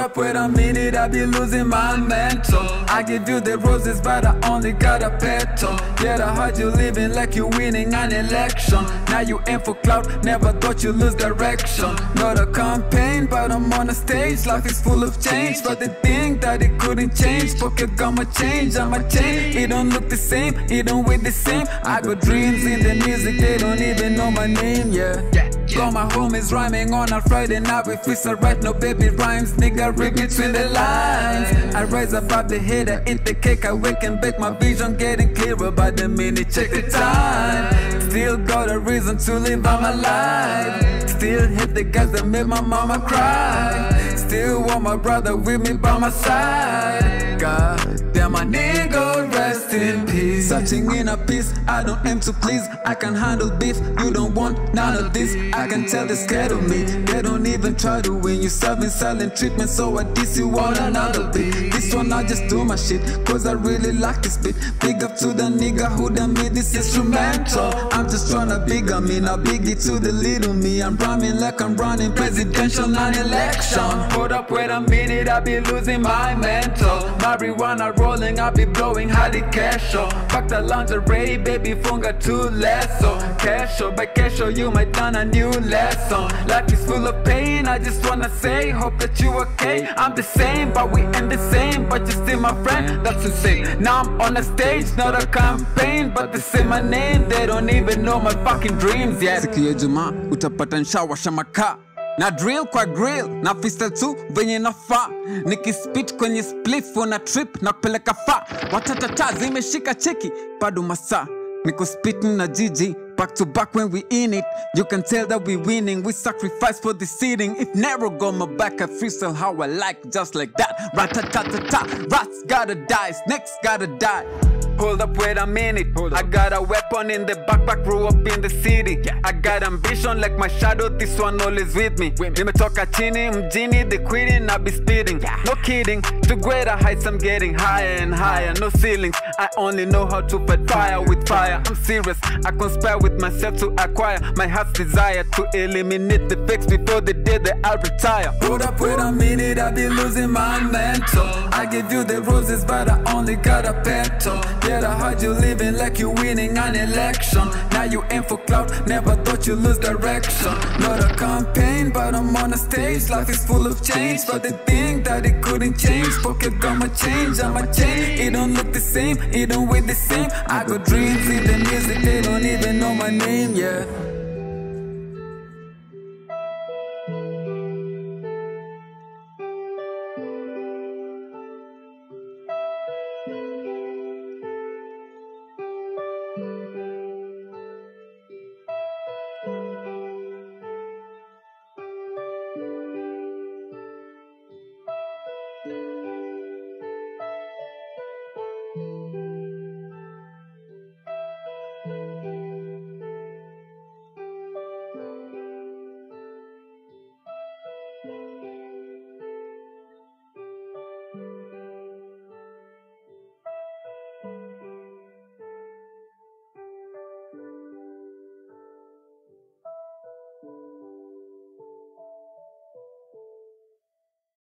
up when I'm needed, I be losing my mental. I give you the roses, but I only got a petal. Yeah, I heard you living like you winning an election. Now you aim for clout, never thought you lose direction. Not a campaign, but I'm on a stage. Life is full of change, but they think that it couldn't change. Pocket gonna change, I'm a change. It don't look the same, it don't weigh the same. I got dreams in the music, they don't even know my name, yeah. Got my homies rhyming on a Friday night. We freestyle right now, baby rhymes. Nigga, read between the lines. I rise above the hater, eat the cake. I wake and bake, my vision getting clearer by the minute. Check the time. Still got a reason to live, I'm alive. Still hit the guys that made my mama cry. Still want my brother with me by my side. God damn, my nigga, rest in peace. Searching in a peace, I don't aim to please. I can handle beef, you don't want none of this. I can tell they're scared of me. They don't even try to win. You serving silent treatment, so I diss you on another beat. This one I just do my shit, cause I really like this beat. Big up to the nigga who done made this instrumental. I'm just tryna big on me, now big it to the little me. I'm rhyming like I'm running presidential non-election. Hold up, wait a minute, I be losing my mental. Marijuana rolling, I be blowing how the cash show. Fuck the lingerie, baby, funga too less. So cash show, by cash show, you might done a new lesson. Life is full of pain, I just wanna say, hope that you okay. I'm the same, but we ain't the same, but you still my friend, that's insane. Now I'm on a stage, not a campaign, but they say my name, they don't even know my fucking dreams yet. Siku ya Ijumaa, utapata nshawa shamaka. Na drill kwa grill, na freestyle tu venye nafaa. Nikispit kwenye spliff, una trip na peleka faa. Watatata zimeshika cheki, bado masaa. Niko spitting na Gigi, back to back when we in it. You can tell that we winning, we sacrifice for the seating. If narrow go my back, I freestyle how I like, just like that. Ratatatata, rats gotta die, snakes gotta die. Hold up, wait a minute, I got a weapon in the backpack, grew up in the city, yeah. I got ambition like my shadow, this one always with me. Nimetoka chini, mjini, they quitting, I be speeding, yeah. No kidding, to greater heights I'm getting higher and higher. No ceilings, I only know how to fight fire with fire. I'm serious, I conspire with myself to acquire my heart's desire, to eliminate the fakes before the day that I retire. Hold up, wait a minute, I be losing my mental. I give you the roses, but I only got a petal. I heard you living like you winning an election. Now you aim for clout, never thought you lose direction. Not a campaign, but I'm on a stage. Life is full of change, but they think that it couldn't change. Pocket gonna change, I'm a change. It don't look the same, it don't weigh the same. I got dreams in the music, they don't even know my name, yeah.